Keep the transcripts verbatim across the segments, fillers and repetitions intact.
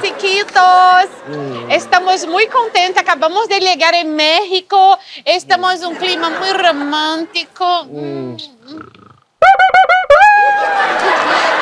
chiquitos. Mm. Estamos muito contentes. Acabamos de chegar em México. Estamos em um clima muito romântico. Mm.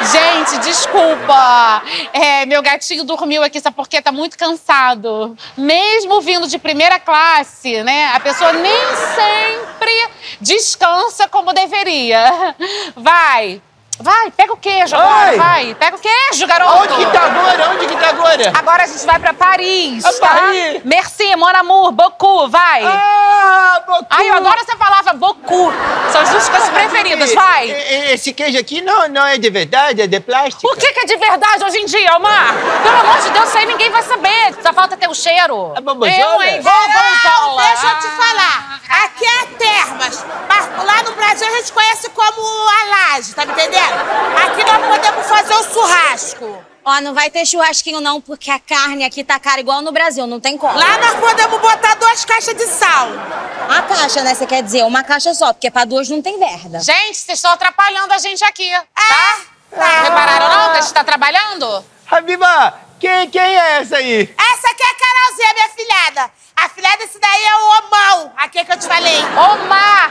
Gente, desculpa. É, meu gatinho dormiu aqui, sabe por quê? Tá muito cansado. Mesmo vindo de primeira classe, né? A pessoa nem sempre descansa como deveria. Vai. Vai, pega o queijo agora, Oi. vai. Pega o queijo, garoto. Onde que tá agora? Onde que tá agora? Agora a gente vai pra Paris, a tá? Paris. Merci, mon amour, beaucoup, vai. Ah, beaucoup. Ai, eu adoro essa palavra, beaucoup. São as duas coisas preferidas, vai. Esse queijo aqui não, não é de verdade, é de plástico. Por que que é de verdade hoje em dia, Omar? Pelo amor de Deus, isso aí ninguém vai saber. Só falta ter o cheiro. É bombozola? Eu, hein? Bombozola. Deixa eu te falar. Aqui é termas. Lá no Brasil a gente conhece como a laje, tá me entendendo? Aqui nós podemos fazer o churrasco. Ó, não vai ter churrasquinho não, porque a carne aqui tá cara igual no Brasil, não tem como. Lá nós podemos botar duas caixas de sal. A caixa, né? Você quer dizer uma caixa só, porque pra duas não tem verba. Gente, vocês estão atrapalhando a gente aqui, é. tá? tá? Repararam não que a gente tá trabalhando? Habiba, quem, quem é essa aí? Essa aqui é a Carolzinha, minha filhada. A filhada, esse daí é o Omão, aqui que eu te falei. Omar!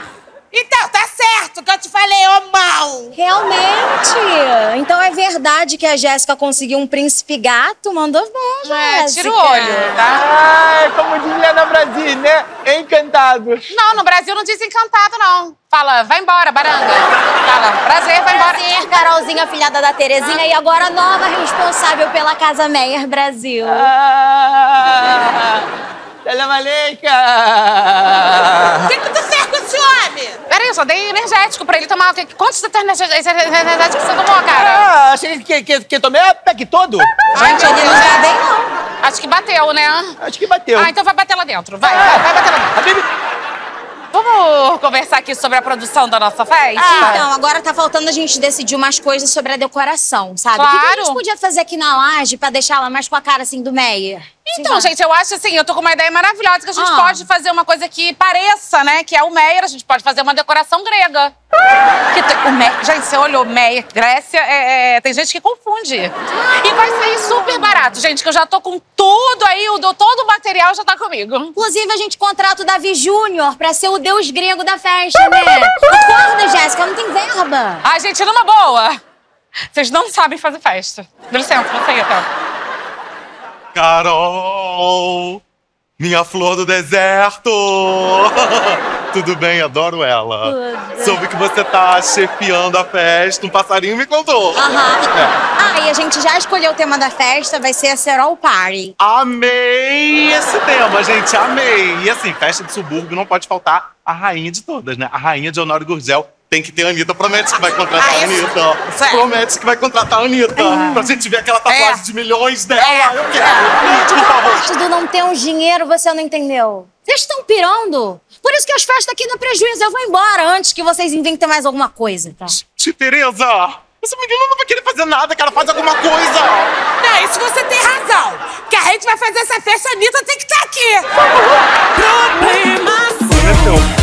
Então, tá certo que eu te falei, ô mal! Realmente! Então é verdade que a Jéssica conseguiu um príncipe gato? Mandou bem, é, Jéssica. Tira o olho, tá? Ai, como diz lá no Brasil, né? Encantado. Não, no Brasil não diz encantado, não. Fala, vai embora, baranga. Fala, prazer, vai embora. Prazer, Carolzinha, filhada da Terezinha, ah. e agora nova responsável pela Casa Meier Brasil. Ah, salam aleikum! O que que tu fez com esse homem? Peraí, eu só dei energético pra ele tomar. Quantos energéticos você tomou, cara? Ah, achei que, que, que tomei o pack todo. Gente, ele não já dei, não. Acho que bateu, né? Acho que bateu. Ah, então vai bater lá dentro. Vai, ah. vai, vai bater lá dentro. A Bibi... Vamos conversar aqui sobre a produção da nossa festa? Ah, então, agora tá faltando a gente decidir umas coisas sobre a decoração, sabe? Claro. O que que a gente podia fazer aqui na laje pra deixar ela mais com a cara, assim, do Meier? Então, gente, eu acho assim, eu tô com uma ideia maravilhosa que a gente ah. pode fazer uma coisa que pareça, né, que é o Meier, a gente pode fazer uma decoração grega. Que o Meier, gente, você olhou, Meier, Grécia, é, é, tem gente que confunde. E vai sair super barato, gente, que eu já tô com tudo aí, o, todo o material já tá comigo. Inclusive, a gente contrata o Davi Júnior pra ser o deus grego da festa, né? Acorda, Jéssica, não tem verba. Ai, gente, numa boa. Vocês não sabem fazer festa. Dá licença, vou sair até. Carol, minha flor do deserto! Tudo bem, adoro ela. Tudo. Soube que você tá chefiando a festa, um passarinho me contou. Aham. É. Ah, e a gente já escolheu o tema da festa, vai ser a Carol Party. Amei esse tema, gente, amei. E assim, festa de subúrbio não pode faltar a rainha de todas, né? A rainha de Honório Gurgel. Tem que ter a Anitta, promete que vai contratar ah, a Anitta. É. Promete que vai contratar a Anitta. É. Pra gente ver aquela tatuagem é. de milhões dela. É. Eu quero. É. Por favor. A parte do não ter um dinheiro, você não entendeu. Vocês estão pirando. Por isso que as festas aqui dão prejuízo. Eu vou embora antes que vocês inventem mais alguma coisa. Tá? Tereza, essa menina não vai querer fazer nada, cara. Faz alguma coisa. Não, isso você tem razão. Que a gente vai fazer essa festa, a Anitta tem que estar aqui. Problema seu.